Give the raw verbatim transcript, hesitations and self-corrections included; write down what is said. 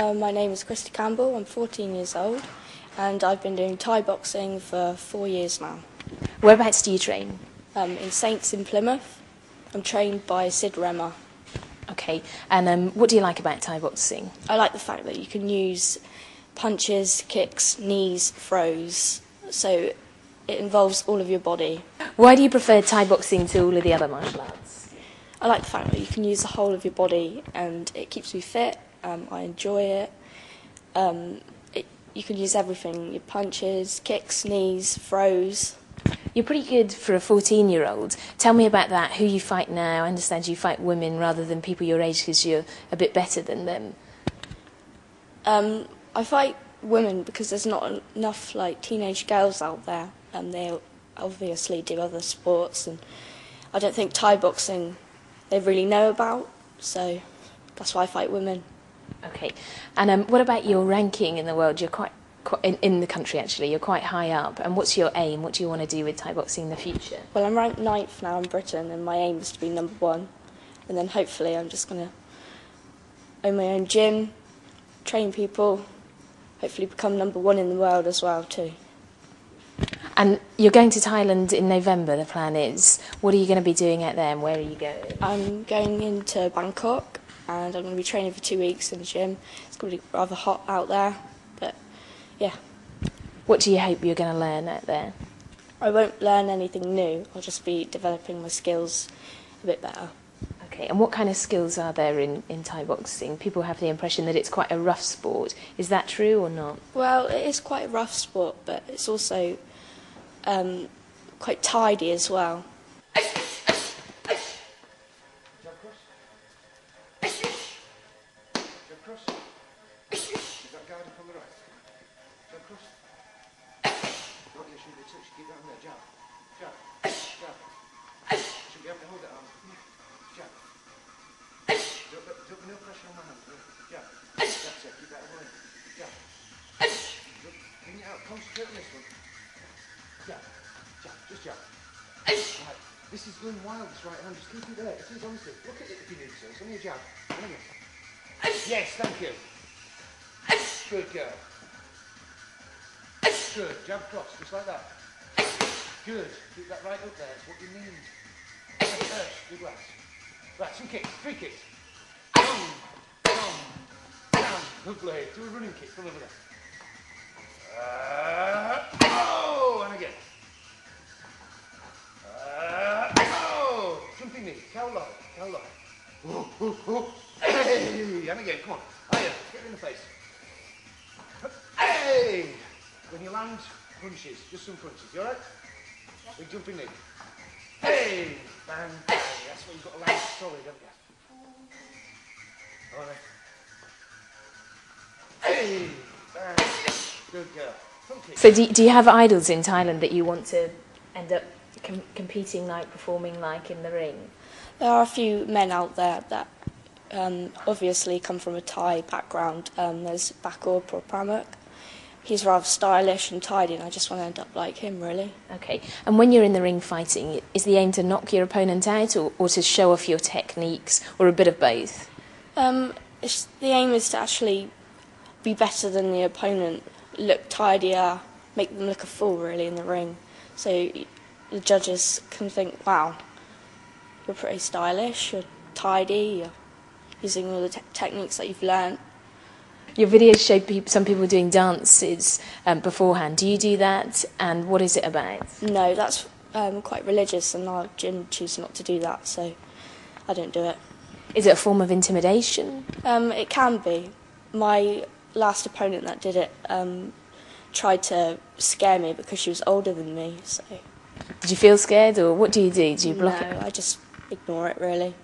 Uh, my name is Christy Campbell, I'm fourteen years old and I've been doing Thai boxing for four years now. Whereabouts do you train? Um, in Saints in Plymouth. I'm trained by Sid Remmer. Okay, and um, what do you like about Thai boxing? I like the fact that you can use punches, kicks, knees, throws, so it involves all of your body. Why do you prefer Thai boxing to all of the other martial arts? I like the fact that you can use the whole of your body and it keeps me fit. Um, I enjoy it. Um, it. You can use everything, your punches, kicks, knees, throws. You're pretty good for a fourteen-year-old. Tell me about that, who you fight now. I understand you fight women rather than people your age because you're a bit better than them. Um, I fight women because there's not enough like teenage girls out there, and they obviously do other sports, and I don't think Thai boxing they really know about, so that's why I fight women. Okay, and um, what about your ranking in the world? You're quite, quite in, in the country actually. You're quite high up. And what's your aim? What do you want to do with Thai boxing in the future? Well, I'm ranked ninth now in Britain, and my aim is to be number one. And then hopefully, I'm just going to own my own gym, train people, hopefully become number one in the world as well too. And you're going to Thailand in November, the plan is. What are you going to be doing out there, and where are you going? I'm going into Bangkok, and I'm going to be training for two weeks in the gym. It's going to be rather hot out there, but yeah. What do you hope you're going to learn out there? I won't learn anything new. I'll just be developing my skills a bit better. Okay, and what kind of skills are there in, in Thai boxing? People have the impression that it's quite a rough sport. Is that true or not? Well, it is quite a rough sport, but it's also um, quite tidy as well. This is going wild, this right hand, just keep it there. It is honestly, look at it if you need to, it's only a jab. Yes, thank you. Good girl. Good, jab cross, just like that. Good, keep that right up there, it's what you need. Good lass. Right, two kicks, three kicks. Down, down, down. Good play, do a running kick, come over there. Uh, oh, and again. Cow low, cow low. Ooh, ooh, ooh. Hey, and again, come on. Hiya, get in the face. Hey! When you land, punches, just some punches, you alright? Yeah. Big jumping knee. Hey! Bang, bang. That's what you've got to land solid, haven't you? Alright. Hey! Bang. Good girl. Funky. So do, do you have idols in Thailand that you want to end up com competing like, performing like in the ring? There are a few men out there that um, obviously come from a Thai background. Um, there's Bakor Pramuk. He's rather stylish and tidy, and I just want to end up like him, really. Okay. And when you're in the ring fighting, is the aim to knock your opponent out, or, or to show off your techniques, or a bit of both? Um, it's, the aim is to actually be better than the opponent, look tidier, make them look a fool, really, in the ring. So the judges can think, wow, you're pretty stylish, you're tidy, you're using all the te techniques that you've learned. Your videos show pe some people doing dances um, beforehand. Do you do that, and what is it about? No, that's um, quite religious, and our gym chooses not to do that, so I don't do it. Is it a form of intimidation? Um, it can be. My last opponent that did it um, tried to scare me because she was older than me. So did you feel scared, or what do you do? Do you block no, it? No, I just ignore it, really.